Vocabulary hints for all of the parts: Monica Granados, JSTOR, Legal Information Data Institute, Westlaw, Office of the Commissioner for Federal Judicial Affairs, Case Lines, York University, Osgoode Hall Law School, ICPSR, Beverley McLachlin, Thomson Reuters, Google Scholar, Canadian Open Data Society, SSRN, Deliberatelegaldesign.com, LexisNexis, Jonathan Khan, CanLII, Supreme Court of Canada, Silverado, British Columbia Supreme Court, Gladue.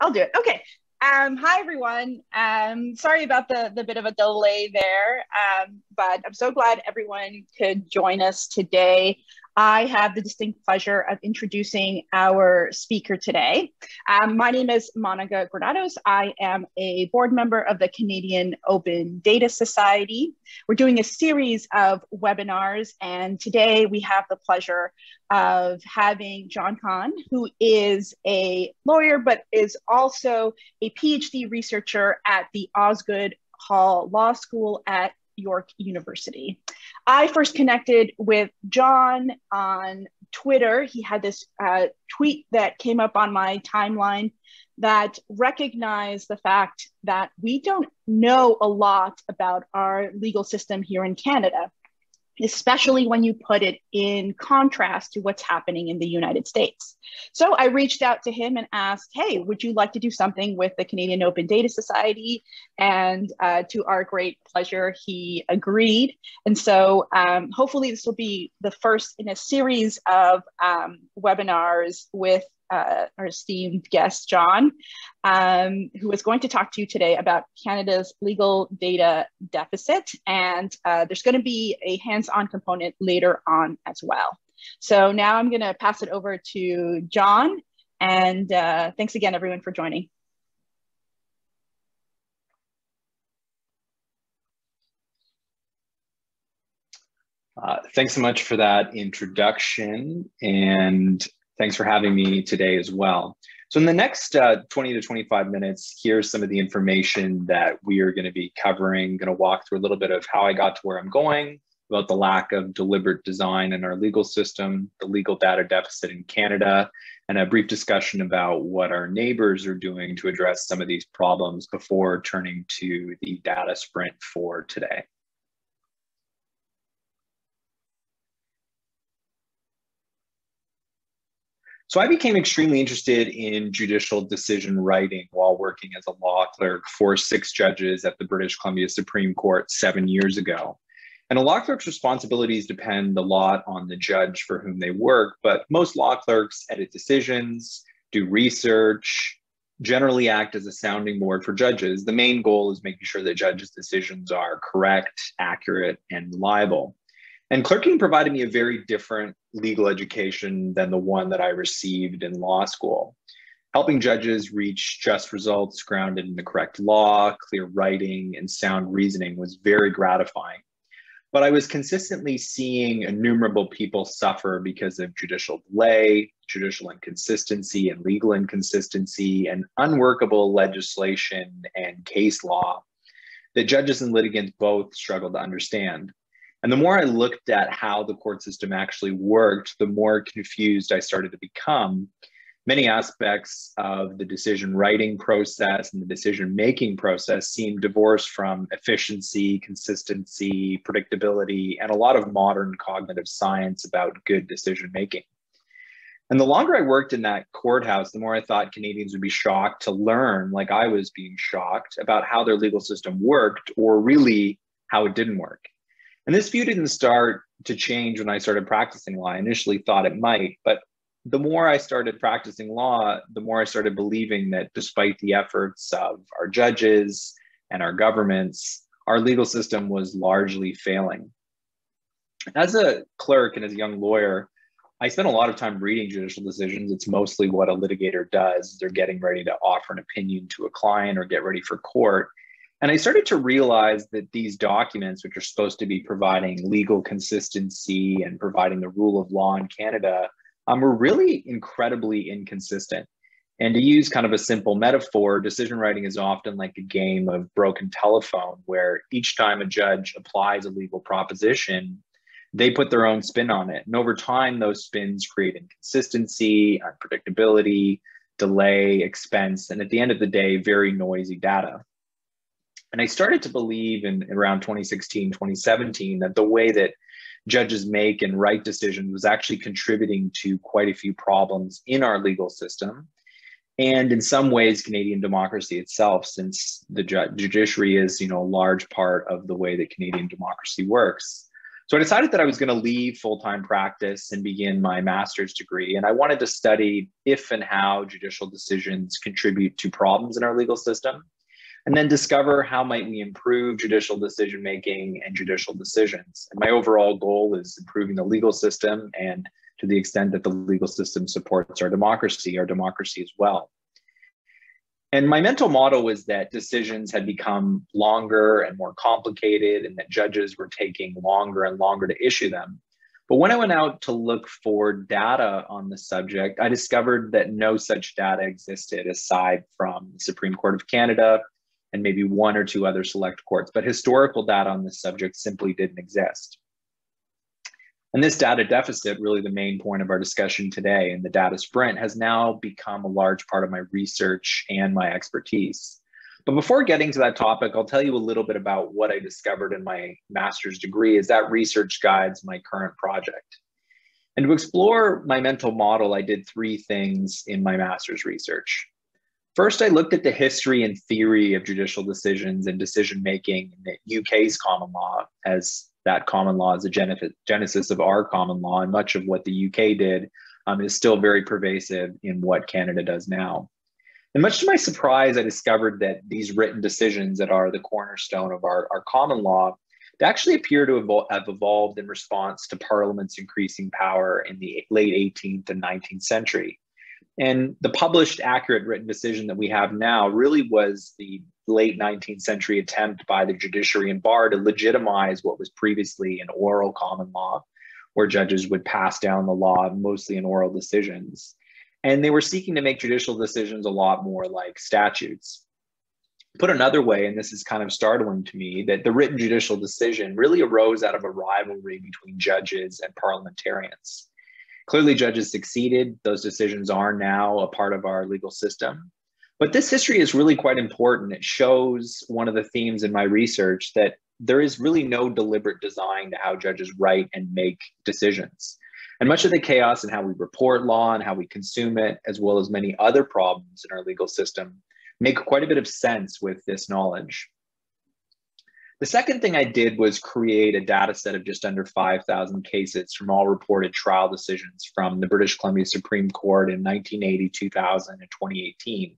I'll do it. Okay. Hi, everyone. Sorry about the bit of a delay there, but I'm so glad everyone could join us today. I have the distinct pleasure of introducing our speaker today. My name is Monica Granados. I am a board member of the Canadian Open Data Society. We're doing a series of webinars, and today we have the pleasure of having Jonathan Khan, who is a lawyer, but is also a PhD researcher at the Osgoode Hall Law School at York University. I first connected with John on Twitter. He had this tweet that came up on my timeline that recognized the fact that we don't know a lot about our legal system here in Canada, especially when you put it in contrast to what's happening in the United States. So I reached out to him and asked, hey, would you like to do something with the Canadian Open Data Society? And to our great pleasure, he agreed. And so hopefully this will be the first in a series of webinars with our esteemed guest, John, who is going to talk to you today about Canada's legal data deficit. And there's going to be a hands-on component later on as well. So now I'm going to pass it over to John. And thanks again, everyone, for joining. Thanks so much for that introduction. And thanks for having me today as well. So in the next 20 to 25 minutes, here's some of the information that we are going to be covering. Going to walk through a little bit of how I got to where I'm going, about the lack of deliberate design in our legal system, the legal data deficit in Canada, and a brief discussion about what our neighbors are doing to address some of these problems before turning to the data sprint for today. So I became extremely interested in judicial decision writing while working as a law clerk for 6 judges at the British Columbia Supreme Court 7 years ago. And a law clerk's responsibilities depend a lot on the judge for whom they work, but most law clerks edit decisions, do research, generally act as a sounding board for judges. The main goal is making sure that judges' decisions are correct, accurate, and reliable. And clerking provided me a very different legal education than the one that I received in law school, helping judges reach just results grounded in the correct law, clear writing, and sound reasoning was very gratifying. But I was consistently seeing innumerable people suffer because of judicial delay, judicial inconsistency and legal inconsistency, and unworkable legislation and case law that judges and litigants both struggle to understand. And the more I looked at how the court system actually worked, the more confused I started to become. Many aspects of the decision writing process and the decision making process seem divorced from efficiency, consistency, predictability, and a lot of modern cognitive science about good decision making. And the longer I worked in that courthouse, the more I thought Canadians would be shocked to learn, like I was being shocked, about how their legal system worked, or really how it didn't work. And this view didn't start to change when I started practicing law. I initially thought it might, but the more I started practicing law, the more I started believing that despite the efforts of our judges and our governments, our legal system was largely failing. As a clerk and as a young lawyer, I spent a lot of time reading judicial decisions. It's mostly what a litigator does. They're getting ready to offer an opinion to a client or get ready for court. And I started to realize that these documents, which are supposed to be providing legal consistency and providing the rule of law in Canada, were really incredibly inconsistent. And to use kind of a simple metaphor, decision writing is often like a game of broken telephone, where each time a judge applies a legal proposition, they put their own spin on it. And over time, those spins create inconsistency, unpredictability, delay, expense, and at the end of the day, very noisy data. And I started to believe in around 2016, 2017, that the way that judges make and write decisions was actually contributing to quite a few problems in our legal system. And in some ways, Canadian democracy itself, since the judiciary is, a large part of the way that Canadian democracy works. So I decided that I was going to leave full-time practice and begin my master's degree. And I wanted to study if and how judicial decisions contribute to problems in our legal system, and then discover how might we improve judicial decision-making and judicial decisions. And my overall goal is improving the legal system, and to the extent that the legal system supports our democracy as well. And my mental model was that decisions had become longer and more complicated, and that judges were taking longer and longer to issue them. But when I went out to look for data on the subject, I discovered that no such data existed aside from the Supreme Court of Canada and maybe one or two other select courts, but historical data on this subject simply didn't exist. And this data deficit, really the main point of our discussion today in the data sprint, has now become a large part of my research and my expertise. But before getting to that topic, I'll tell you a little bit about what I discovered in my master's degree, as that research guides my current project. And to explore my mental model, I did three things in my master's research. First, I looked at the history and theory of judicial decisions and decision-making in the UK's common law, as that common law is the genesis of our common law, and much of what the UK did is still very pervasive in what Canada does now. And much to my surprise, I discovered that these written decisions that are the cornerstone of our common law, they actually appear to have evolved in response to Parliament's increasing power in the late 18th and 19th century. And the published accurate written decision that we have now really was the late 19th century attempt by the judiciary and bar to legitimize what was previously an oral common law, where judges would pass down the law mostly in oral decisions. And they were seeking to make judicial decisions a lot more like statutes. Put another way, and this is kind of startling to me, that the written judicial decision really arose out of a rivalry between judges and parliamentarians. Clearly, judges succeeded. Those decisions are now a part of our legal system. But this history is really quite important. It shows one of the themes in my research, that there is really no deliberate design to how judges write and make decisions. And much of the chaos in how we report law and how we consume it, as well as many other problems in our legal system, make quite a bit of sense with this knowledge. The second thing I did was create a data set of just under 5,000 cases from all reported trial decisions from the British Columbia Supreme Court in 1980, 2000, and 2018.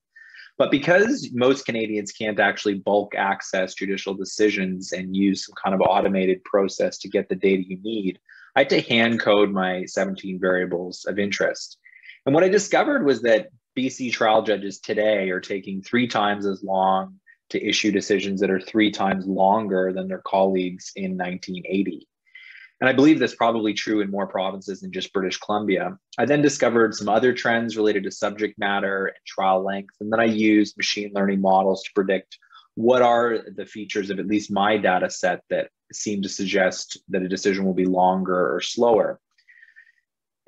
But because most Canadians can't actually bulk access judicial decisions and use some kind of automated process to get the data you need, I had to hand code my 17 variables of interest. And what I discovered was that BC trial judges today are taking 3 times as long to issue decisions that are 3 times longer than their colleagues in 1980. And I believe that's probably true in more provinces than just British Columbia. I then discovered some other trends related to subject matter and trial length, and then I used machine learning models to predict what are the features of at least my data set that seem to suggest that a decision will be longer or slower.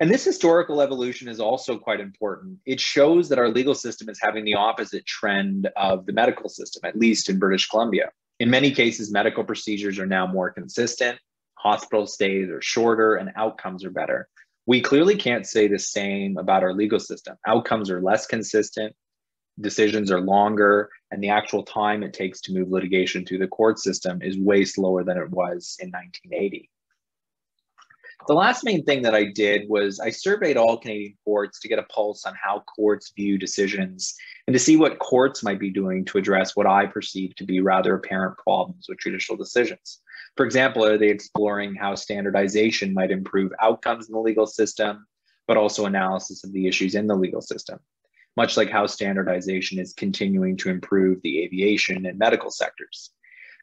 And this historical evolution is also quite important. It shows that our legal system is having the opposite trend of the medical system, at least in British Columbia. In many cases, medical procedures are now more consistent, hospital stays are shorter, and outcomes are better. We clearly can't say the same about our legal system. Outcomes are less consistent, decisions are longer, and the actual time it takes to move litigation through the court system is way slower than it was in 1980. The last main thing that I did was I surveyed all Canadian courts to get a pulse on how courts view decisions and to see what courts might be doing to address what I perceive to be rather apparent problems with judicial decisions. For example, are they exploring how standardization might improve outcomes in the legal system, but also analysis of the issues in the legal system, much like how standardization is continuing to improve the aviation and medical sectors.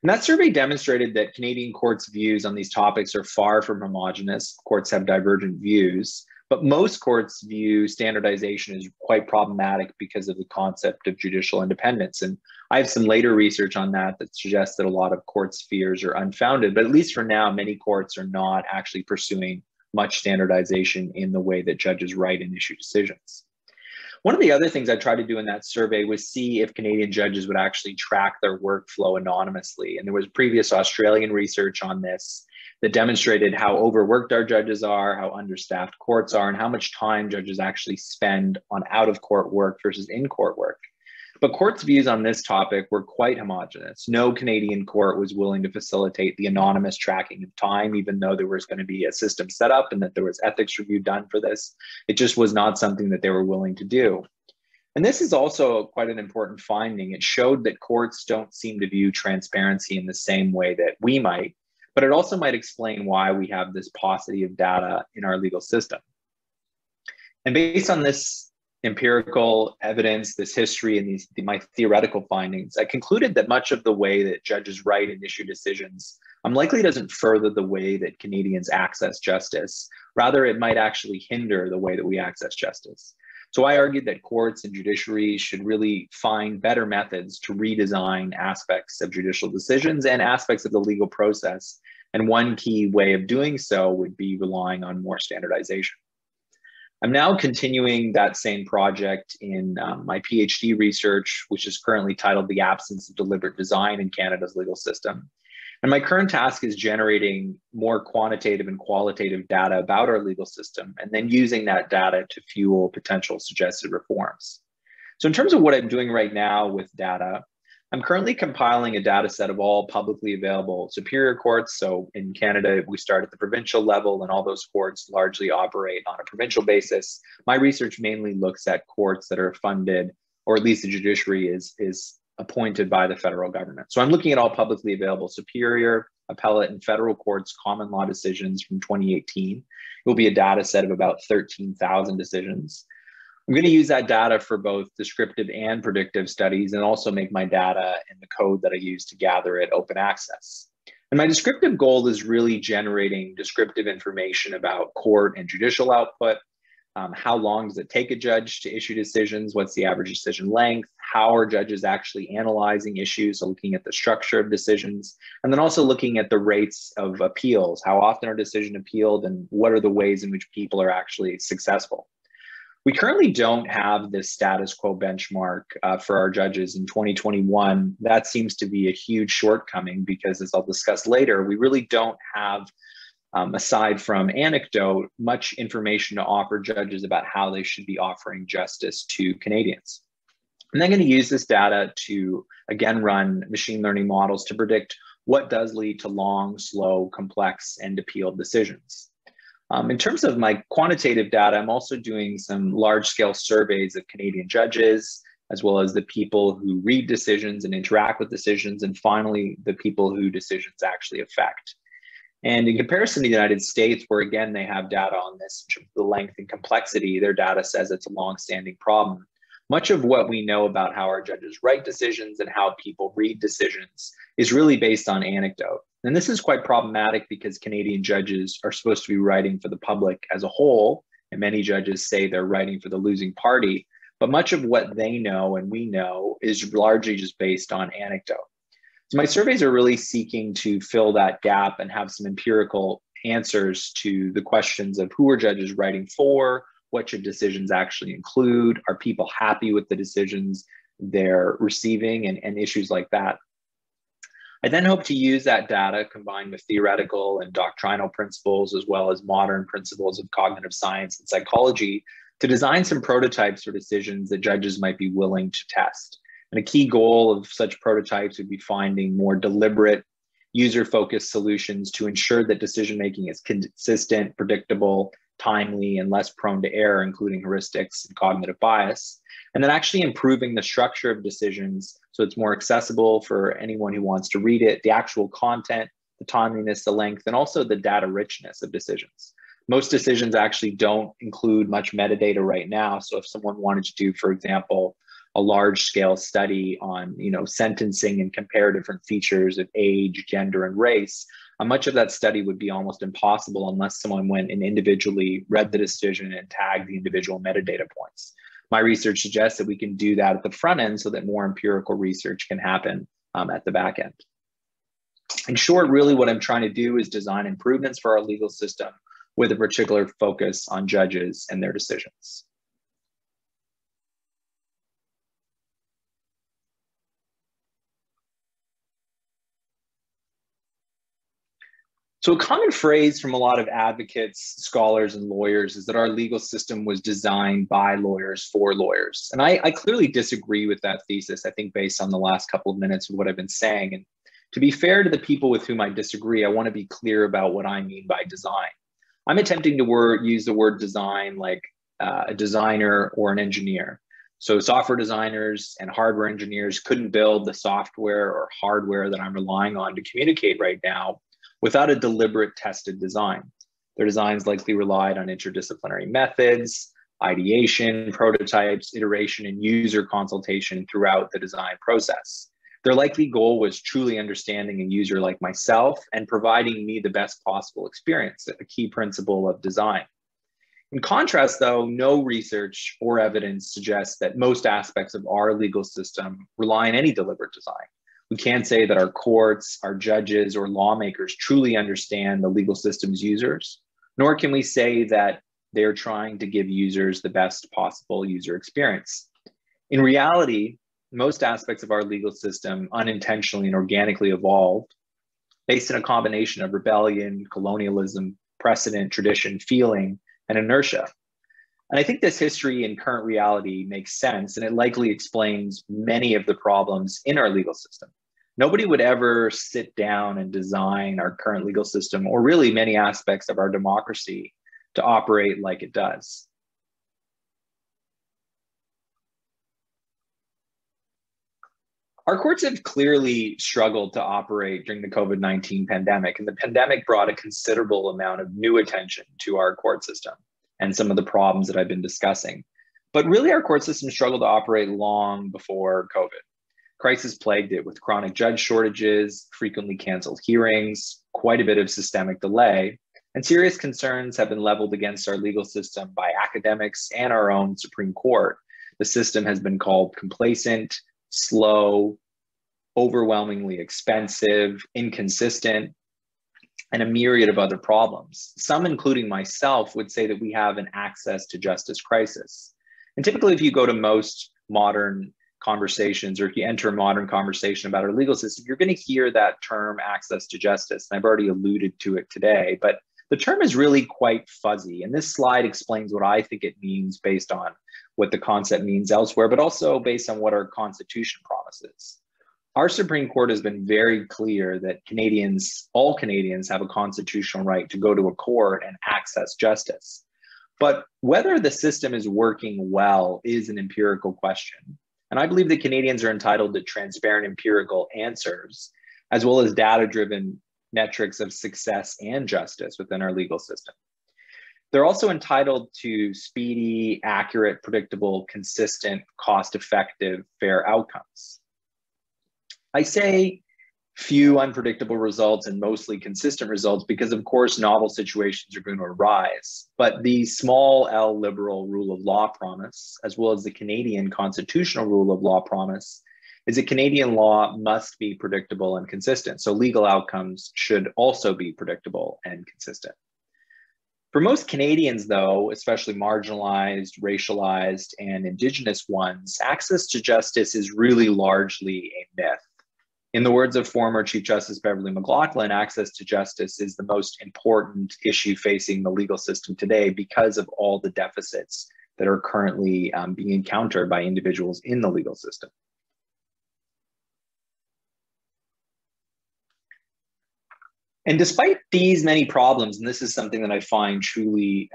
And that survey demonstrated that Canadian courts' views on these topics are far from homogenous. Courts have divergent views, but most courts view standardization as quite problematic because of the concept of judicial independence. And I have some later research on that that suggests that a lot of courts' fears are unfounded, but at least for now, many courts are not actually pursuing much standardization in the way that judges write and issue decisions. One of the other things I tried to do in that survey was see if Canadian judges would actually track their workflow anonymously. And there was previous Australian research on this that demonstrated how overworked our judges are, how understaffed courts are, and how much time judges actually spend on out-of-court work versus in-court work. But courts' views on this topic were quite homogenous. No Canadian court was willing to facilitate the anonymous tracking of time, even though there was going to be a system set up and that there was ethics review done for this. It just was not something that they were willing to do. And this is also quite an important finding. It showed that courts don't seem to view transparency in the same way that we might, but it also might explain why we have this paucity of data in our legal system. And based on this empirical evidence, this history, and my theoretical findings, I concluded that much of the way that judges write and issue decisions likely doesn't further the way that Canadians access justice. Rather, it might actually hinder the way that we access justice. So I argued that courts and judiciary should really find better methods to redesign aspects of judicial decisions and aspects of the legal process. And one key way of doing so would be relying on more standardization. I'm now continuing that same project in my PhD research, which is currently titled The Absence of Deliberate Design in Canada's Legal System. And my current task is generating more quantitative and qualitative data about our legal system, and then using that data to fuel potential suggested reforms. So in terms of what I'm doing right now with data, I'm currently compiling a data set of all publicly available superior courts. So in Canada, we start at the provincial level, and all those courts largely operate on a provincial basis. My research mainly looks at courts that are funded, or at least the judiciary is appointed by the federal government. So I'm looking at all publicly available superior, appellate, and federal courts common law decisions from 2018. It will be a data set of about 13,000 decisions. I'm going to use that data for both descriptive and predictive studies, and also make my data and the code that I use to gather it open access. And my descriptive goal is really generating descriptive information about court and judicial output. How long does it take a judge to issue decisions? What's the average decision length? How are judges actually analyzing issues? So looking at the structure of decisions, and then also looking at the rates of appeals. How often are decisions appealed, and what are the ways in which people are actually successful? We currently don't have this status quo benchmark for our judges in 2021. That seems to be a huge shortcoming because, as I'll discuss later, we really don't have aside from anecdote, much information to offer judges about how they should be offering justice to Canadians. I'm then going to use this data to, again, run machine learning models to predict what does lead to long, slow, complex, and appealed decisions. In terms of my quantitative data, I'm also doing some large-scale surveys of Canadian judges, as well as the people who read decisions and interact with decisions, and finally, the people who decisions actually affect. And in comparison to the United States, where again, they have data on this, in terms of the length and complexity, their data says it's a long-standing problem. Much of what we know about how our judges write decisions and how people read decisions is really based on anecdote. And this is quite problematic because Canadian judges are supposed to be writing for the public as a whole, and many judges say they're writing for the losing party, but much of what they know and we know is largely just based on anecdote. So my surveys are really seeking to fill that gap and have some empirical answers to the questions of who are judges writing for, what should decisions actually include, are people happy with the decisions they're receiving, and issues like that. I then hope to use that data combined with theoretical and doctrinal principles, as well as modern principles of cognitive science and psychology, to design some prototypes for decisions that judges might be willing to test. And a key goal of such prototypes would be finding more deliberate, user-focused solutions to ensure that decision-making is consistent, predictable, timely, and less prone to error, including heuristics and cognitive bias. And then actually improving the structure of decisions so it's more accessible for anyone who wants to read it, the actual content, the timeliness, the length, and also the data richness of decisions. Most decisions actually don't include much metadata right now. So if someone wanted to do, for example, a large-scale study on, sentencing and compare different features of age, gender, and race, much of that study would be almost impossible unless someone went and individually read the decision and tagged the individual metadata points. My research suggests that we can do that at the front end so that more empirical research can happen at the back end. In short, really what I'm trying to do is design improvements for our legal system with a particular focus on judges and their decisions. So a common phrase from a lot of advocates, scholars, and lawyers is that our legal system was designed by lawyers for lawyers. And I clearly disagree with that thesis, I think, based on the last couple of minutes of what I've been saying. And to be fair to the people with whom I disagree, I want to be clear about what I mean by design. I'm attempting to use the word design like a designer or an engineer. So software designers and hardware engineers couldn't build the software or hardware that I'm relying on to communicate right now without a deliberate, tested design. Their designs likely relied on interdisciplinary methods, ideation, prototypes, iteration, and user consultation throughout the design process. Their likely goal was truly understanding a user like myself and providing me the best possible experience, a key principle of design. In contrast, though, no research or evidence suggests that most aspects of our legal system rely on any deliberate design. We can't say that our courts, our judges, or lawmakers truly understand the legal system's users, nor can we say that they're trying to give users the best possible user experience. In reality, most aspects of our legal system unintentionally and organically evolved based on a combination of rebellion, colonialism, precedent, tradition, feeling, and inertia. And I think this history and current reality makes sense, and it likely explains many of the problems in our legal system. Nobody would ever sit down and design our current legal system, or really many aspects of our democracy, to operate like it does. Our courts have clearly struggled to operate during the COVID-19 pandemic, and the pandemic brought a considerable amount of new attention to our court system and some of the problems that I've been discussing. But really, our court system struggled to operate long before COVID. Crisis plagued it with chronic judge shortages, frequently canceled hearings, quite a bit of systemic delay, and serious concerns have been leveled against our legal system by academics and our own Supreme Court. The system has been called complacent, slow, overwhelmingly expensive, inconsistent, and a myriad of other problems. Some, including myself, would say that we have an access to justice crisis. And typically, if you go to most modern conversations, or if you enter a modern conversation about our legal system, you're going to hear that term, access to justice. And I've already alluded to it today, but the term is really quite fuzzy. And this slide explains what I think it means based on what the concept means elsewhere, but also based on what our Constitution promises. Our Supreme Court has been very clear that Canadians, all Canadians, have a constitutional right to go to a court and access justice. But whether the system is working well is an empirical question. And I believe that Canadians are entitled to transparent empirical answers, as well as data-driven metrics of success and justice within our legal system. They're also entitled to speedy, accurate, predictable, consistent, cost-effective, fair outcomes. I say few unpredictable results and mostly consistent results because, of course, novel situations are going to arise. But the small L liberal rule of law promise, as well as the Canadian constitutional rule of law promise, is that Canadian law must be predictable and consistent. So legal outcomes should also be predictable and consistent. For most Canadians, though, especially marginalized, racialized, and Indigenous ones, access to justice is really largely a myth. In the words of former Chief Justice Beverley McLachlin, access to justice is the most important issue facing the legal system today because of all the deficits that are currently being encountered by individuals in the legal system. And despite these many problems, and this is something that I find truly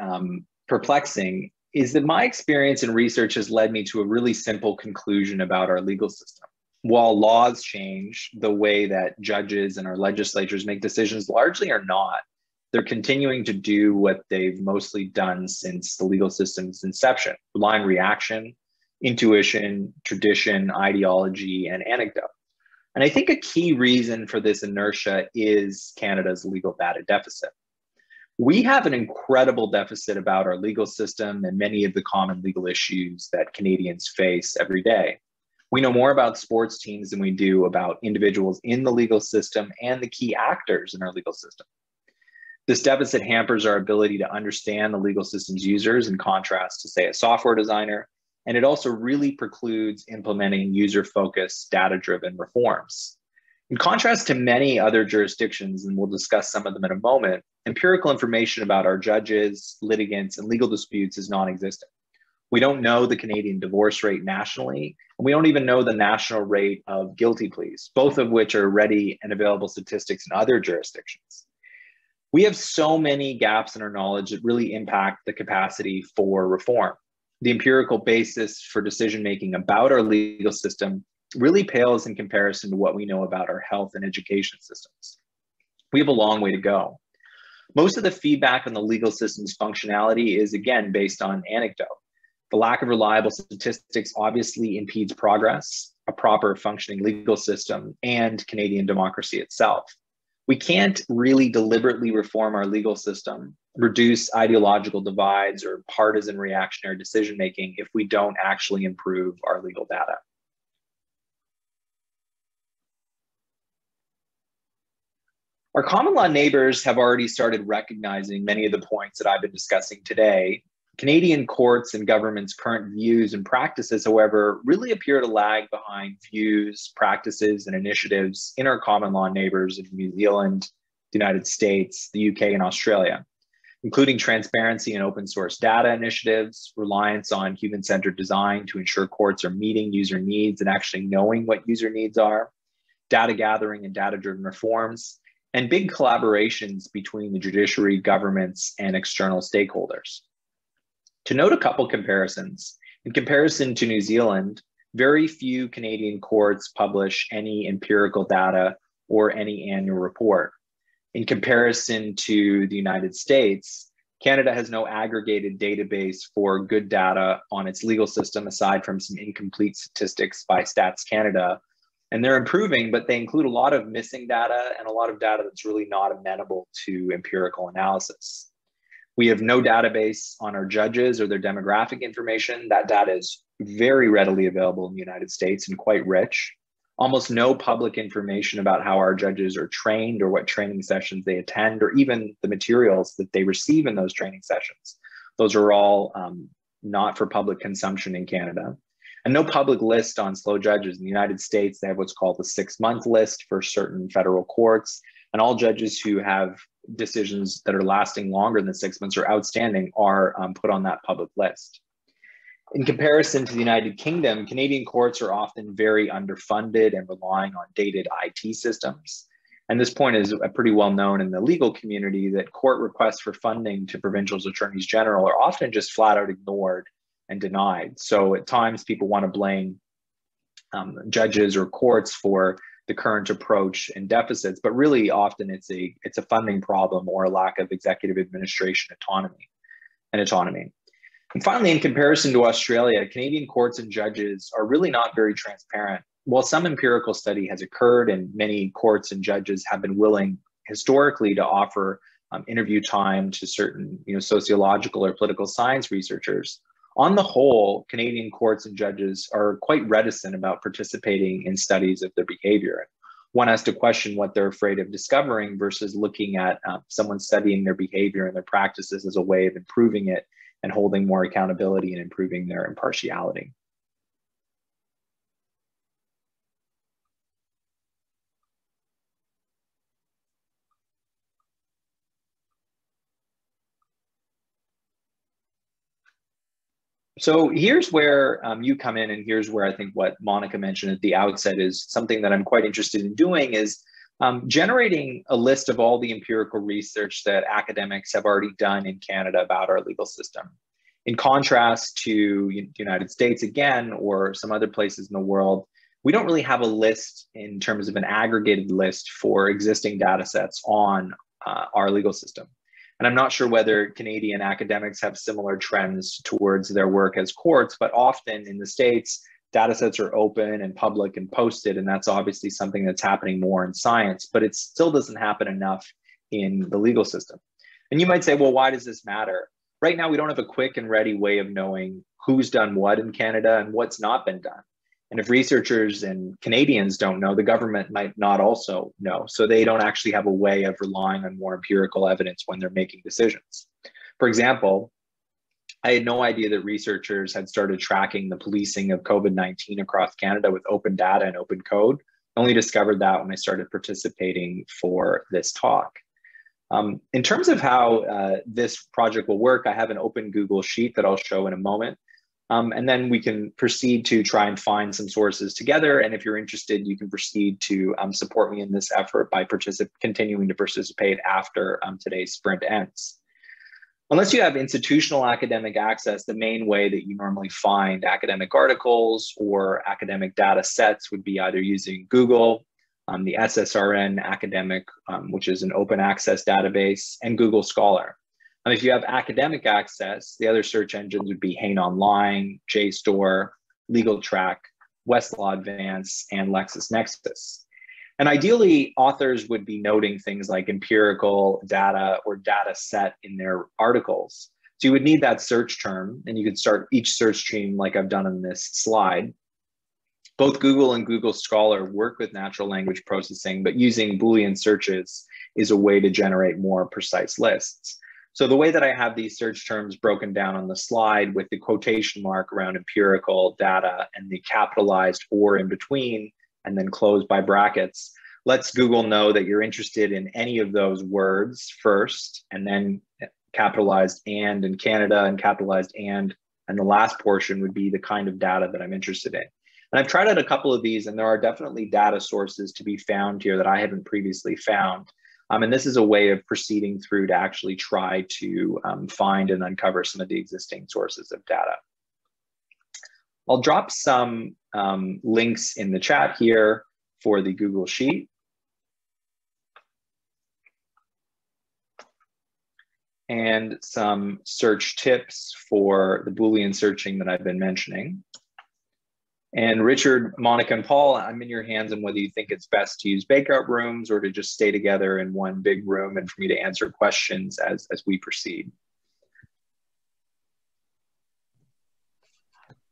perplexing, is that my experience and research has led me to a really simple conclusion about our legal system. While laws change, the way that judges and our legislatures make decisions largely are not. They're continuing to do what they've mostly done since the legal system's inception: rely on reaction, intuition, tradition, ideology, and anecdote. And I think a key reason for this inertia is Canada's legal data deficit. We have an incredible deficit about our legal system and many of the common legal issues that Canadians face every day. We know more about sports teams than we do about individuals in the legal system and the key actors in our legal system. This deficit hampers our ability to understand the legal system's users, in contrast to, say, a software designer. And it also really precludes implementing user-focused, data-driven reforms. In contrast to many other jurisdictions, and we'll discuss some of them in a moment, empirical information about our judges, litigants, and legal disputes is non-existent. We don't know the Canadian divorce rate nationally, and we don't even know the national rate of guilty pleas, both of which are ready and available statistics in other jurisdictions. We have so many gaps in our knowledge that really impact the capacity for reform. The empirical basis for decision-making about our legal system really pales in comparison to what we know about our health and education systems. We have a long way to go. Most of the feedback on the legal system's functionality is, again, based on anecdote. The lack of reliable statistics obviously impedes progress, a proper functioning legal system, and Canadian democracy itself. We can't really deliberately reform our legal system, reduce ideological divides or partisan reactionary decision-making if we don't actually improve our legal data. Our common law neighbors have already started recognizing many of the points that I've been discussing today. Canadian courts and governments' current views and practices, however, really appear to lag behind views, practices, and initiatives in our common law neighbors of New Zealand, the United States, the UK, and Australia, including transparency and open source data initiatives, reliance on human-centered design to ensure courts are meeting user needs and actually knowing what user needs are, data gathering and data-driven reforms, and big collaborations between the judiciary, governments, and external stakeholders. To note a couple comparisons, in comparison to New Zealand, very few Canadian courts publish any empirical data or any annual report. In comparison to the United States, Canada has no aggregated database for good data on its legal system, aside from some incomplete statistics by Stats Canada. And they're improving, but they include a lot of missing data and a lot of data that's really not amenable to empirical analysis. We have no database on our judges or their demographic information. That data is very readily available in the United States and quite rich. Almost no public information about how our judges are trained or what training sessions they attend, or even the materials that they receive in those training sessions. Those are all not for public consumption in Canada. And no public list on slow judges. In the United States, they have what's called the six-month list for certain federal courts. And all judges who have decisions that are lasting longer than 6 months or outstanding are put on that public list. In comparison to the United Kingdom, Canadian courts are often very underfunded and relying on dated IT systems. And this point is pretty well known in the legal community that court requests for funding to provincial attorneys general are often just flat out ignored and denied. So at times people want to blame judges or courts for the current approach and deficits, but really often it's a funding problem or a lack of executive administration autonomy. And finally, in comparison to Australia, Canadian courts and judges are really not very transparent. While some empirical study has occurred and many courts and judges have been willing historically to offer interview time to certain sociological or political science researchers, on the whole, Canadian courts and judges are quite reticent about participating in studies of their behavior. One has to question what they're afraid of discovering versus looking at someone studying their behavior and their practices as a way of improving it and holding more accountability and improving their impartiality. So here's where you come in, and here's where I think what Monica mentioned at the outset is something that I'm quite interested in doing is generating a list of all the empirical research that academics have already done in Canada about our legal system. In contrast to the United States, again, or some other places in the world, we don't really have a list in terms of an aggregated list for existing data sets on our legal system. And I'm not sure whether Canadian academics have similar trends towards their work as courts, but often in the States, data sets are open and public and posted, and that's obviously something that's happening more in science, but it still doesn't happen enough in the legal system. And you might say, well, why does this matter? Right now, we don't have a quick and ready way of knowing who's done what in Canada and what's not been done. And if researchers and Canadians don't know, the government might not also know. So they don't actually have a way of relying on more empirical evidence when they're making decisions. For example, I had no idea that researchers had started tracking the policing of COVID-19 across Canada with open data and open code, only discovered that when I started participating for this talk. In terms of how this project will work, I have an open Google Sheet that I'll show in a moment. And then we can proceed to try and find some sources together. And if you're interested, you can proceed to support me in this effort by continuing to participate after today's sprint ends. Unless you have institutional academic access, the main way that you normally find academic articles or academic data sets would be either using Google, the SSRN Academic, which is an open access database, and Google Scholar. And if you have academic access, the other search engines would be Hain Online, JSTOR, LegalTrack, Westlaw Advance, and LexisNexis. And ideally, authors would be noting things like empirical data or data set in their articles. So you would need that search term, and you could start each search stream like I've done in this slide. Both Google and Google Scholar work with natural language processing, but using Boolean searches is a way to generate more precise lists. So the way that I have these search terms broken down on the slide with the quotation mark around empirical data and the capitalized or in between, and then closed by brackets, lets Google know that you're interested in any of those words first, and then capitalized and in Canada and capitalized and the last portion would be the kind of data that I'm interested in. And I've tried out a couple of these, and there are definitely data sources to be found here that I haven't previously found. And this is a way of proceeding through to actually try to find and uncover some of the existing sources of data. I'll drop some links in the chat here for the Google Sheet. And some search tips for the Boolean searching that I've been mentioning. And Richard, Monica, and Paul, I'm in your hands on whether you think it's best to use breakout rooms or to just stay together in one big room and for me to answer questions as we proceed.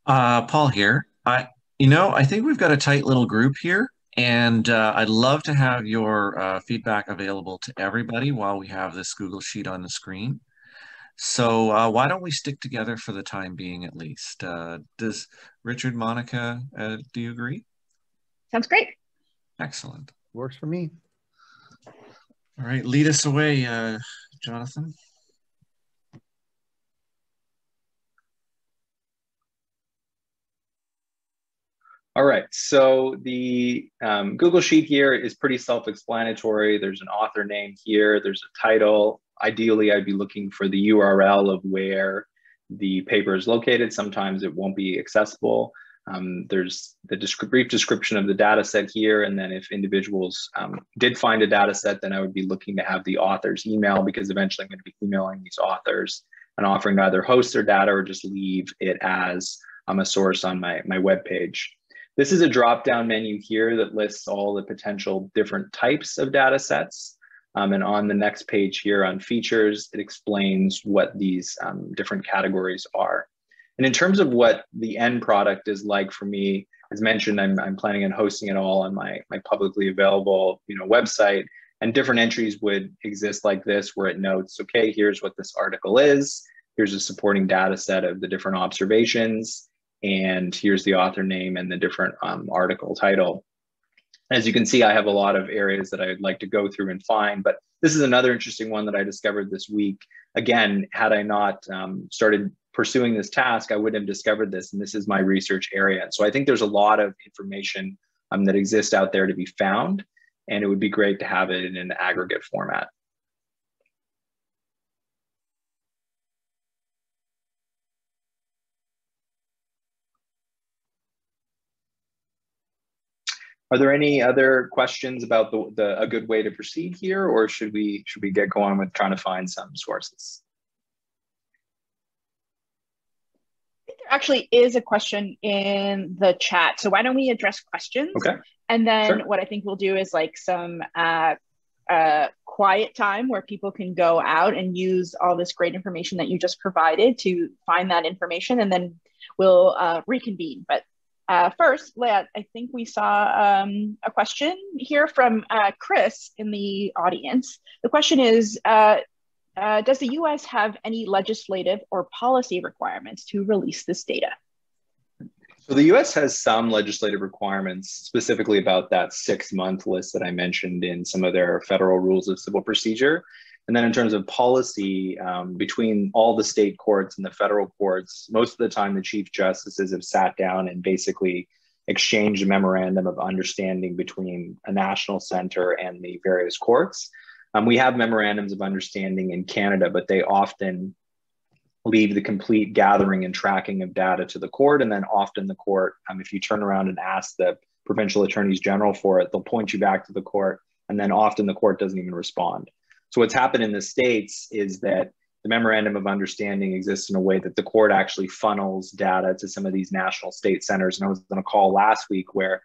Paul here. I think we've got a tight little group here, and I'd love to have your feedback available to everybody while we have this Google Sheet on the screen. So why don't we stick together for the time being, at least? Does Richard, Monica, do you agree? Sounds great. Excellent. Works for me. All right, lead us away, Jonathan. All right, so the Google Sheet here is pretty self-explanatory. There's an author name here, there's a title. Ideally, I'd be looking for the URL of where the paper is located. Sometimes it won't be accessible. There's the brief description of the data set here. And then if individuals did find a data set, then I would be looking to have the author's email, because eventually I'm going to be emailing these authors and offering to either host their data or just leave it as a source on my webpage. This is a drop-down menu here that lists all the potential different types of data sets. And on the next page here on features, it explains what these different categories are. And in terms of what the end product is like for me, as mentioned, I'm planning on hosting it all on my publicly available website, and different entries would exist like this where it notes, okay, here's what this article is, here's a supporting data set of the different observations, and here's the author name and the different article title. As you can see, I have a lot of areas that I'd like to go through and find, but this is another interesting one that I discovered this week. Again, had I not started pursuing this task, I wouldn't have discovered this, and this is my research area. So I think there's a lot of information that exists out there to be found, and it would be great to have it in an aggregate format. Are there any other questions about a good way to proceed here, or should we get going with trying to find some sources? I think there actually is a question in the chat, so why don't we address questions? Okay. And then sure. What I think we'll do is like some quiet time where people can go out and use all this great information that you just provided to find that information, and then we'll reconvene. But first, Leah, I think we saw a question here from Chris in the audience. The question is, does the US have any legislative or policy requirements to release this data? So the U.S. has some legislative requirements specifically about that 6-month list that I mentioned in some of their federal rules of civil procedure. And then in terms of policy, between all the state courts and the federal courts, most of the time the chief justices have sat down and basically exchanged a memorandum of understanding between a national center and the various courts. We have memorandums of understanding in Canada, but they often leave the complete gathering and tracking of data to the court. And then often the court, if you turn around and ask the provincial attorneys general for it, they'll point you back to the court. And then often the court doesn't even respond. So what's happened in the States is that the memorandum of understanding exists in a way that the court actually funnels data to some of these national state centers. And I was on a call last week where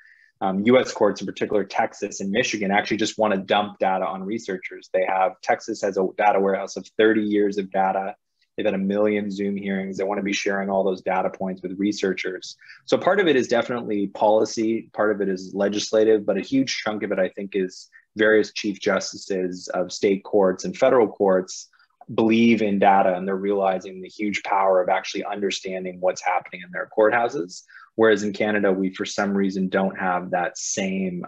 US courts, in particular Texas and Michigan, actually just want to dump data on researchers. They have, Texas has a data warehouse of 30 years of data. They've had 1 million Zoom hearings. They want to be sharing all those data points with researchers. So part of it is definitely policy. Part of it is legislative, but a huge chunk of it, I think, is various chief justices of state courts and federal courts believe in data, and they're realizing the huge power of actually understanding what's happening in their courthouses. Whereas in Canada, we, for some reason, don't have that same,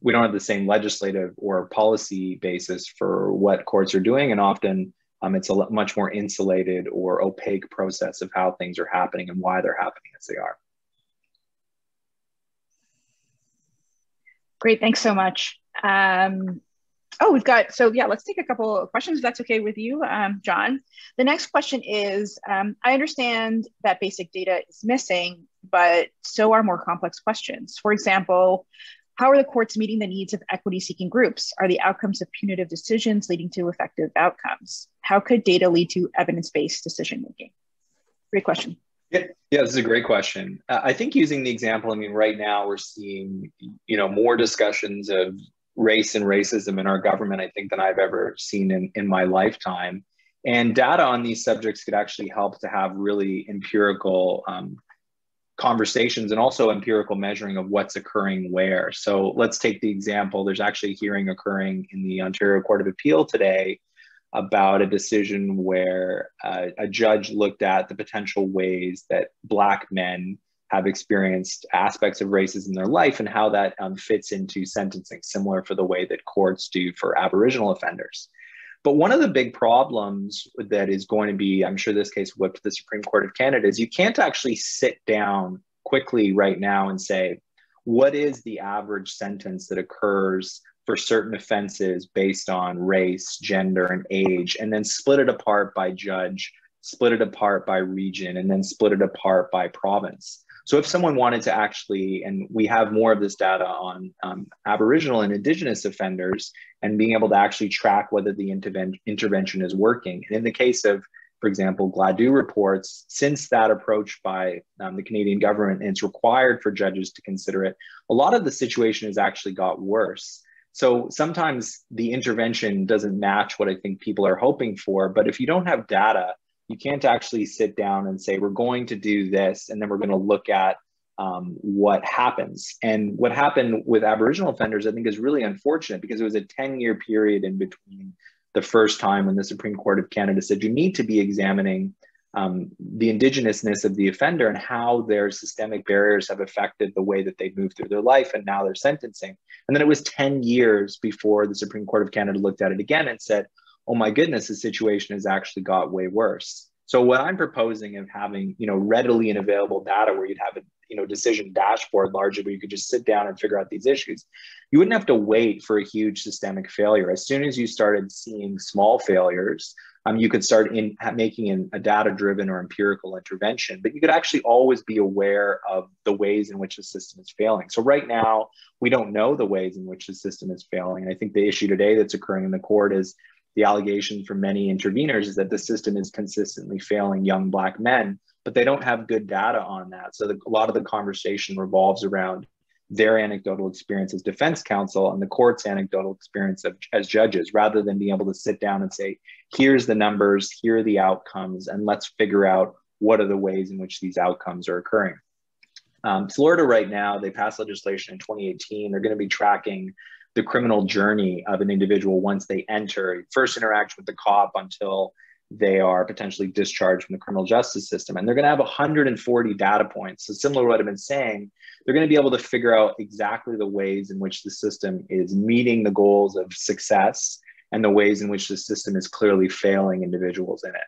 we don't have the same legislative or policy basis for what courts are doing. And often, it's a much more insulated or opaque process of how things are happening and why they're happening as they are. Great, thanks so much. Oh, we've got, so yeah, let's take a couple of questions if that's okay with you, John. The next question is, I understand that basic data is missing, but so are more complex questions. For example, how are the courts meeting the needs of equity-seeking groups? Are the outcomes of punitive decisions leading to effective outcomes? How could data lead to evidence-based decision-making? Great question. Yeah, this is a great question. I think using the example, right now we're seeing, more discussions of race and racism in our government, I think, than I've ever seen in my lifetime. And data on these subjects could actually help to have really empirical conversations and also empirical measuring of what's occurring where. So let's take the example, there's actually a hearing occurring in the Ontario Court of Appeal today about a decision where a judge looked at the potential ways that Black men have experienced aspects of racism in their life and how that fits into sentencing, similar for the way that courts do for Aboriginal offenders. But one of the big problems that is going to be, I'm sure this case whipped the Supreme Court of Canada, is you can't actually sit down quickly right now and say, what is the average sentence that occurs for certain offenses based on race, gender, and age, and then split it apart by judge, split it apart by region, and then split it apart by province. So if someone wanted to actually, and we have more of this data on Aboriginal and Indigenous offenders and being able to actually track whether the intervention is working. And in the case of, for example, Gladue reports, since that approach by the Canadian government, and it's required for judges to consider it, a lot of the situation has actually got worse. So sometimes the intervention doesn't match what I think people are hoping for, but if you don't have data, you can't actually sit down and say, we're going to do this, and then we're going to look at what happens. And what happened with Aboriginal offenders, I think, is really unfortunate because it was a 10-year period in between the first time when the Supreme Court of Canada said you need to be examining the Indigenousness of the offender and how their systemic barriers have affected the way that they move through their life and now their sentencing. And then it was 10 years before the Supreme Court of Canada looked at it again and said, oh my goodness, the situation has actually got way worse. So what I'm proposing of having, readily and available data where you'd have a, decision dashboard largely where you could just sit down and figure out these issues, you wouldn't have to wait for a huge systemic failure. As soon as you started seeing small failures, you could start making a data-driven or empirical intervention, but you could actually always be aware of the ways in which the system is failing. So right now, we don't know the ways in which the system is failing. And I think the issue today that's occurring in the court is the allegation from many interveners is that the system is consistently failing young Black men, but they don't have good data on that. So a lot of the conversation revolves around their anecdotal experience as defense counsel and the court's anecdotal experience as judges, rather than being able to sit down and say, here's the numbers, here are the outcomes, and let's figure out what are the ways in which these outcomes are occurring. Florida right now, they passed legislation in 2018. They're going to be tracking the criminal journey of an individual once they enter first interaction with the cop until they are potentially discharged from the criminal justice system. And they're going to have 140 data points. So similar to what I've been saying, they're going to be able to figure out exactly the ways in which the system is meeting the goals of success and the ways in which the system is clearly failing individuals in it.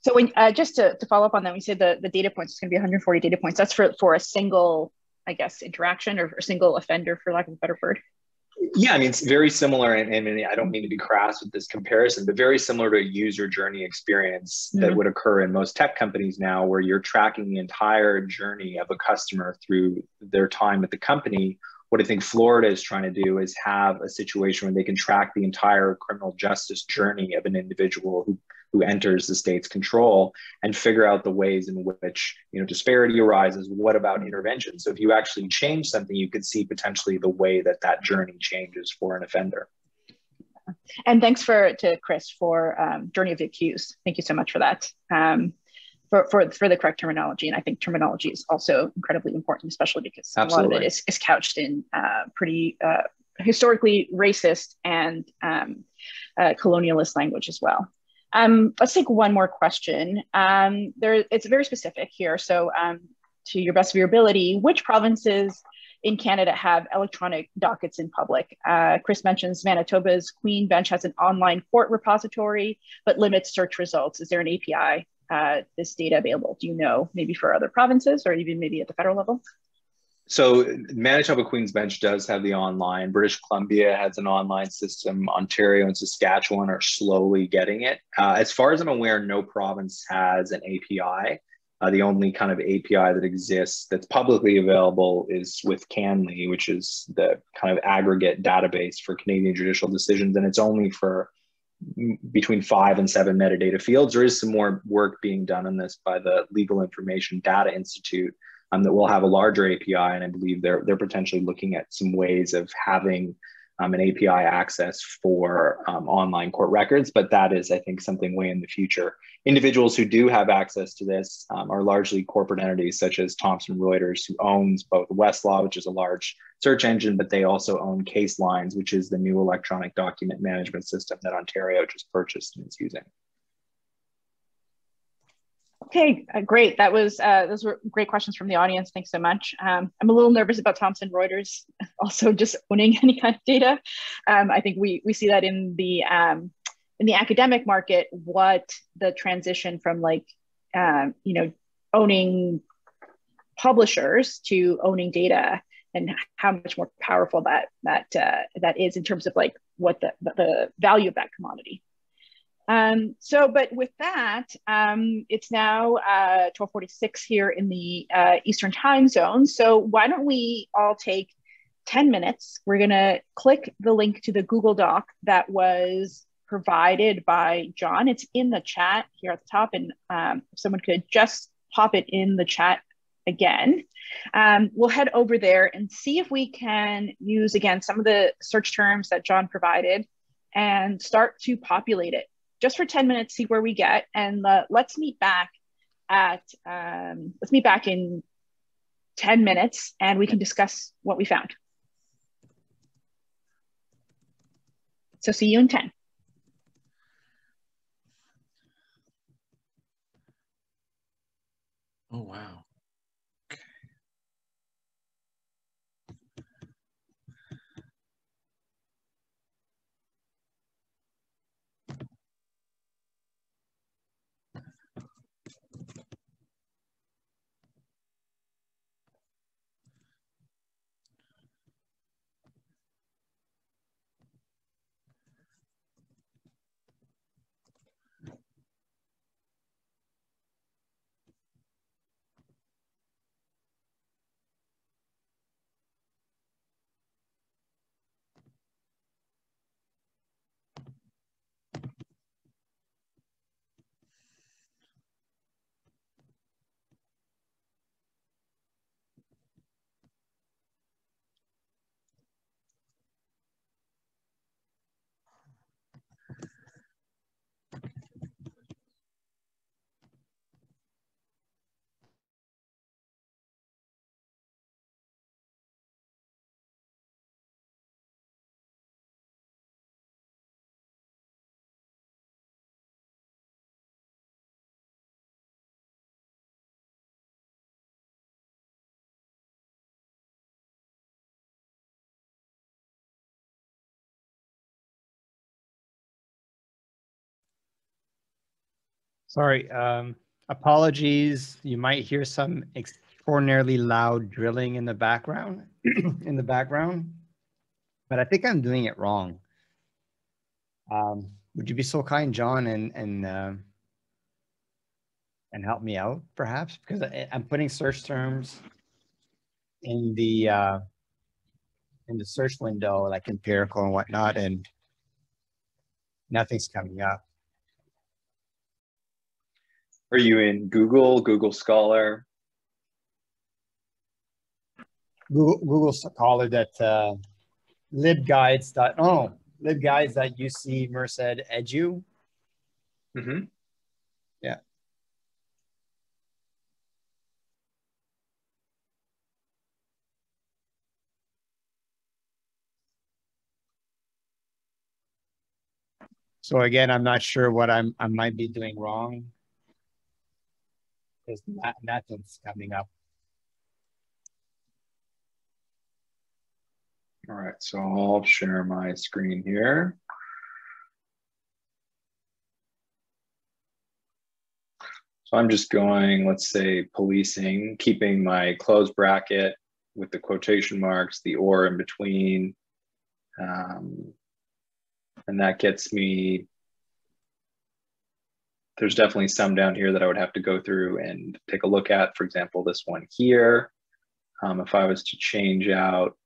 So when, just to follow up on that, we said the data points is going to be 140 data points. That's for a single, I guess, interaction or a single offender, for lack of a better word. Yeah, I mean, it's very similar, and I don't mean to be crass with this comparison, but very similar to a user journey experience that would occur in most tech companies now, where you're tracking the entire journey of a customer through their time at the company. What I think Florida is trying to do is have a situation where they can track the entire criminal justice journey of an individual who enters the state's control and figure out the ways in which, you know, disparity arises. What about intervention? So if you actually change something, you could see potentially the way that that journey changes for an offender. And thanks to Chris for Journey of the Accused. Thank you so much for that, for the correct terminology. And I think terminology is also incredibly important, especially because a lot of it is couched in pretty historically racist and colonialist language as well. Let's take one more question. It's very specific here. So to your best of your ability, which provinces in Canada have electronic dockets in public? Chris mentions Manitoba's Queen Bench has an online court repository, but limits search results. Is there an API, this data available? Do you know, maybe for other provinces or even maybe at the federal level? So Manitoba Queen's Bench does have the online. British Columbia has an online system. Ontario and Saskatchewan are slowly getting it. As far as I'm aware, no province has an API. The only kind of API that exists that's publicly available is with CanLII, which is the kind of aggregate database for Canadian judicial decisions. And it's only for between 5 and 7 metadata fields. There is some more work being done on this by the Legal Information Data Institute, that will have a larger API, and I believe they're potentially looking at some ways of having an API access for online court records, but that is, I think, something way in the future. Individuals who do have access to this are largely corporate entities such as Thomson Reuters, who owns both Westlaw, which is a large search engine, but they also own Case Lines, which is the new electronic document management system that Ontario just purchased and is using. Okay, great. That was those were great questions from the audience. Thanks so much. I'm a little nervous about Thomson Reuters also just owning any kind of data. I think we see that in the academic market, what the transition from like you know, owning publishers to owning data, and how much more powerful that is in terms of like what the value of that commodity. But with that, it's now 12:46 here in the Eastern time zone. So why don't we all take 10 minutes? We're going to click the link to the Google Doc that was provided by John. It's in the chat here at the top, and if someone could just pop it in the chat again. We'll head over there and see if we can use, again, some of the search terms that John provided and start to populate it. Just for 10 minutes, see where we get, and let's meet back at in 10 minutes, and we can discuss what we found. So see you in 10. Oh, wow. Sorry, apologies. You might hear some extraordinarily loud drilling in the background, but I think I'm doing it wrong. Would you be so kind, John, and help me out, perhaps? Because I'm putting search terms in the search window, like empirical and whatnot, and nothing's coming up. Are you in Google, Google Scholar? Google Scholar that libguides.uc-merced.edu. Mm-hmm. Yeah. So again, I'm not sure what I might be doing wrong. Because nothing's coming up. All right, so I'll share my screen here. So I'm just going, let's say, policing, keeping my close bracket with the quotation marks, the or in between. And that gets me, there's definitely some down here that I would have to go through and take a look at. For example, this one here. If I was to change out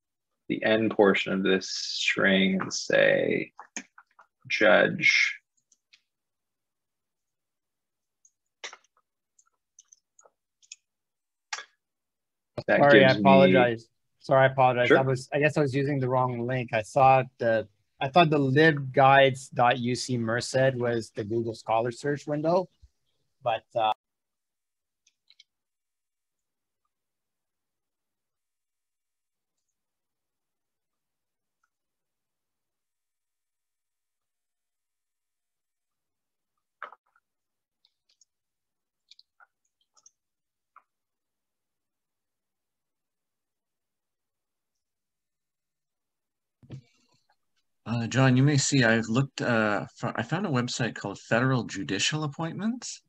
the end portion of this string and say judge, that gives me... Sorry, I apologize. Sure. I guess I was using the wrong link. I thought the libguides.uc-merced was the Google Scholar search window, but John, you may see I've looked, I found a website called Federal Judicial Appointments,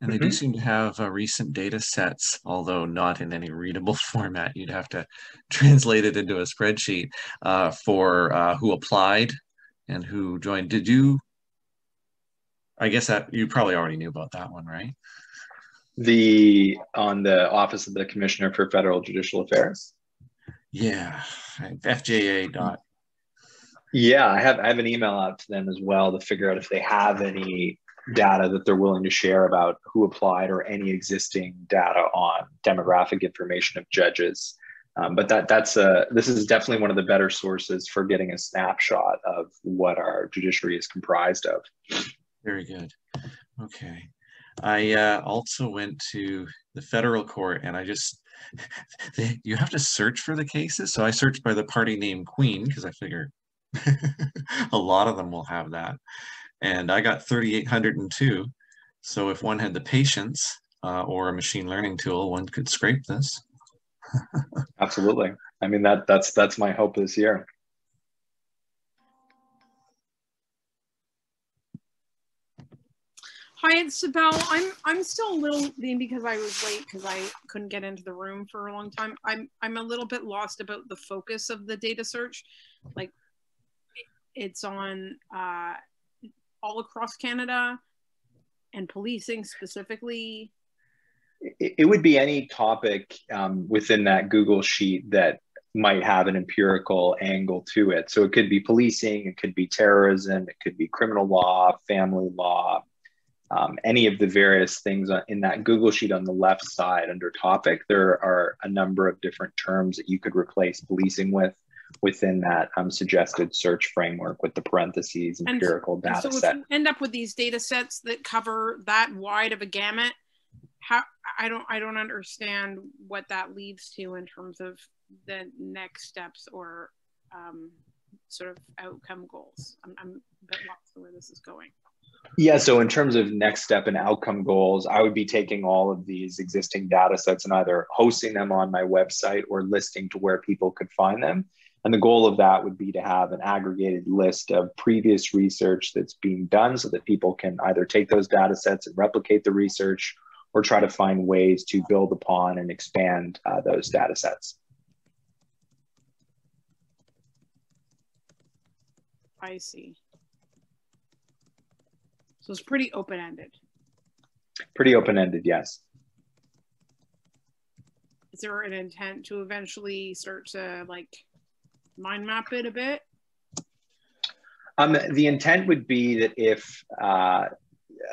and they do seem to have recent data sets, although not in any readable format. You'd have to translate it into a spreadsheet for who applied and who joined. Did you, I guess that you probably already knew about that one, right? On the Office of the Commissioner for Federal Judicial Affairs? Yeah, FJA. Yeah, I have an email out to them as well to figure out if they have any data that they're willing to share about who applied or any existing data on demographic information of judges. But this is definitely one of the better sources for getting a snapshot of what our judiciary is comprised of. Very good. Okay. I also went to the federal court, and I just, you have to search for the cases. So I searched by the party name Queen, because I figure a lot of them will have that, and I got 3,802. So if one had the patience or a machine learning tool, one could scrape this. Absolutely. I mean, that's my hope this year. Hi, it's Sabelle. I'm still a little, because I was late because I couldn't get into the room for a long time. I'm a little bit lost about the focus of the data search, like. It's on all across Canada and policing specifically. It would be any topic within that Google sheet that might have an empirical angle to it. So it could be policing, it could be terrorism, it could be criminal law, family law, any of the various things in that Google sheet on the left side under topic. There are a number of different terms that you could replace policing with within that suggested search framework with the parentheses empirical data set. So if you end up with these data sets that cover that wide of a gamut, how I don't understand what that leads to in terms of the next steps or sort of outcome goals. I'm a bit lost where this is going. Yeah, so in terms of next step and outcome goals, I would be taking all of these existing data sets and either hosting them on my website or listing to where people could find them. And the goal of that would be to have an aggregated list of previous research that's being done so that people can either take those data sets and replicate the research or try to find ways to build upon and expand those data sets. I see. So it's pretty open-ended. Pretty open-ended, yes. Is there an intent to eventually start to like mind map it a bit? The intent would be that if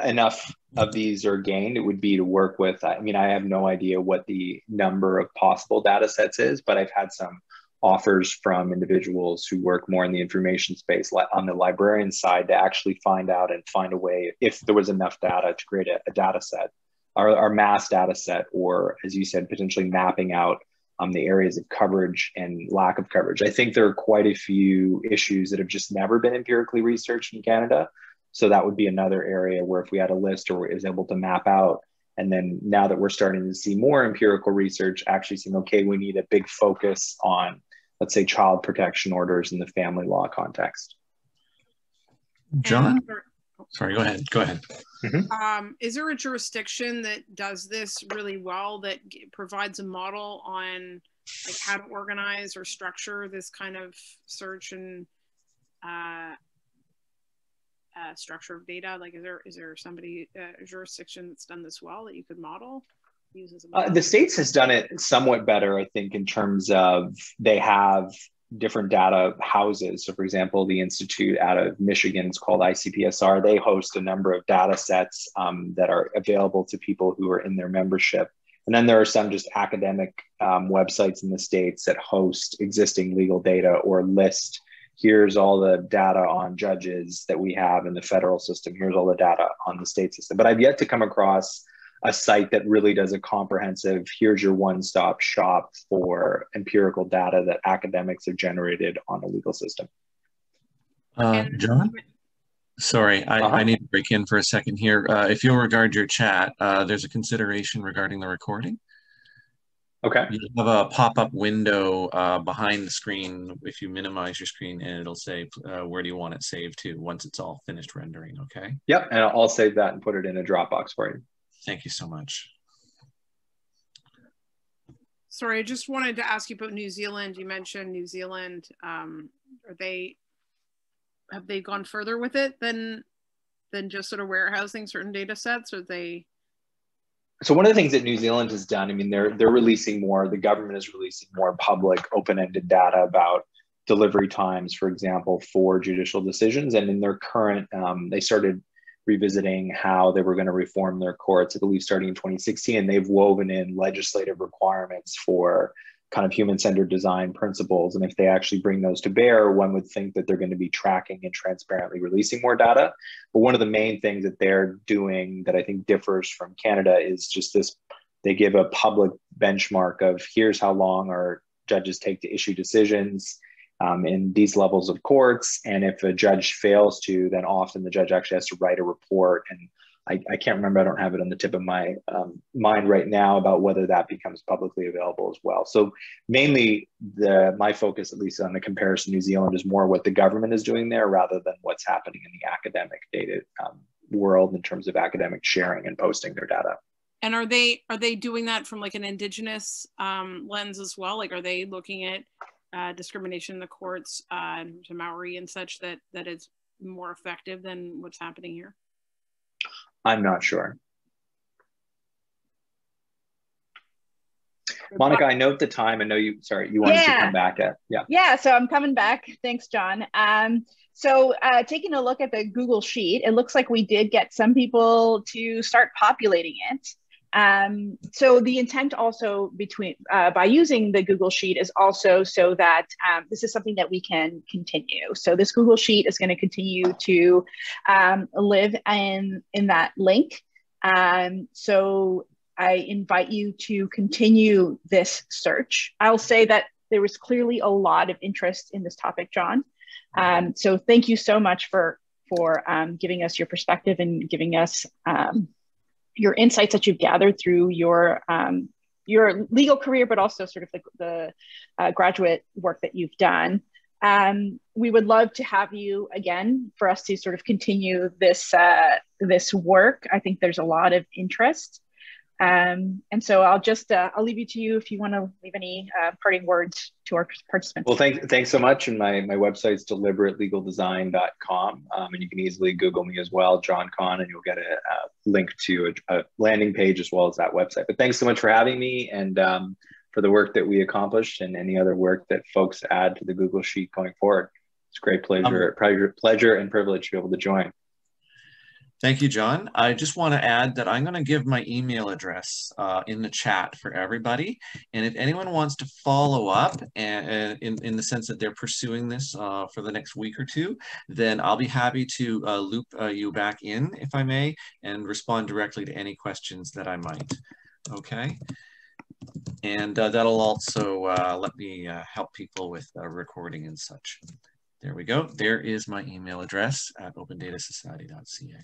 enough of these are gained, it would be to work with, I mean, I have no idea what the number of possible data sets is, but I've had some offers from individuals who work more in the information space on the librarian side to actually find out and find a way, if there was enough data, to create a data set, our mass data set, or as you said, potentially mapping out the areas of coverage and lack of coverage. I think there are quite a few issues that have just never been empirically researched in Canada. So that would be another area where if we had a list or is able to map out, and then now that we're starting to see more empirical research, actually saying, okay, we need a big focus on, let's say, child protection orders in the family law context. John? Sorry, go ahead. Go ahead. Mm-hmm. Is there a jurisdiction that does this really well, that provides a model on like how to organize or structure this kind of search and structure of data? Like, is there somebody a jurisdiction that's done this well that you could model? The States has done it somewhat better, I think, in terms of they have different data houses. So for example, the institute out of Michigan is called ICPSR. They host a number of data sets that are available to people who are in their membership. And then there are some just academic websites in the States that host existing legal data or list, here's all the data on judges that we have in the federal system. Here's all the data on the state system. But I've yet to come across a site that really does a comprehensive, here's your one-stop shop for empirical data that academics have generated on a legal system. John? Sorry, I need to break in for a second here. If you'll regard your chat, there's a consideration regarding the recording. Okay. You have a pop-up window behind the screen. If you minimize your screen, and it'll say, where do you want it saved to once it's all finished rendering, okay? Yep, and I'll save that and put it in a Dropbox for you. Thank you so much. Sorry, I just wanted to ask you about New Zealand. You mentioned New Zealand. Have they gone further with it than just sort of warehousing certain data sets? Or they? So one of the things that New Zealand has done, I mean, they're releasing more. The government is releasing more public, open-ended data about delivery times, for example, for judicial decisions. And in their current, they started revisiting how they were going to reform their courts, I believe, starting in 2016. And they've woven in legislative requirements for kind of human-centered design principles. And if they actually bring those to bear, one would think that they're going to be tracking and transparently releasing more data. But one of the main things that they're doing that I think differs from Canada is just this, they give a public benchmark of here's how long our judges take to issue decisions in these levels of courts. And if a judge fails to, then often the judge actually has to write a report. And I can't remember, I don't have it on the tip of my mind right now about whether that becomes publicly available as well. So mainly my focus, at least on the comparison to New Zealand, is more what the government is doing there rather than what's happening in the academic data world in terms of academic sharing and posting their data. And are they doing that from like an Indigenous lens as well? Like, are they looking at discrimination in the courts to Maori and such that is more effective than what's happening here? I'm not sure. Monica, I note the time. I know you, sorry, you wanted to come back at, Yeah, so I'm coming back. Thanks, John. So taking a look at the Google Sheet, it looks like we did get some people to start populating it. So the intent also by using the Google Sheet is also so that this is something that we can continue. So this Google Sheet is going to continue to live in that link. So I invite you to continue this search. I'll say that there was clearly a lot of interest in this topic, John. So thank you so much for giving us your perspective and giving us your insights that you've gathered through your your legal career, but also sort of the graduate work that you've done. We would love to have you again for us to sort of continue this, this work. I think there's a lot of interest. And so I'll just, I'll leave it to you if you want to leave any parting words to our participants. Well, thanks so much. And my website's deliberatelegaldesign.com. And you can easily Google me as well, John Khan, and you'll get a link to a landing page as well as that website. But thanks so much for having me and for the work that we accomplished and any other work that folks add to the Google Sheet going forward. It's a great pleasure and privilege to be able to join. Thank you, John. I just want to add that I'm going to give my email address in the chat for everybody. And if anyone wants to follow up and in the sense that they're pursuing this for the next week or two, then I'll be happy to loop you back in, if I may, and respond directly to any questions that I might. Okay. And that'll also let me help people with recording and such. There we go. There is my email address at opendatasociety.ca.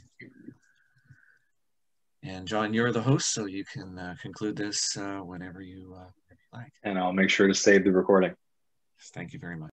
And John, you're the host, so you can conclude this whenever you like. And I'll make sure to save the recording. Thank you very much.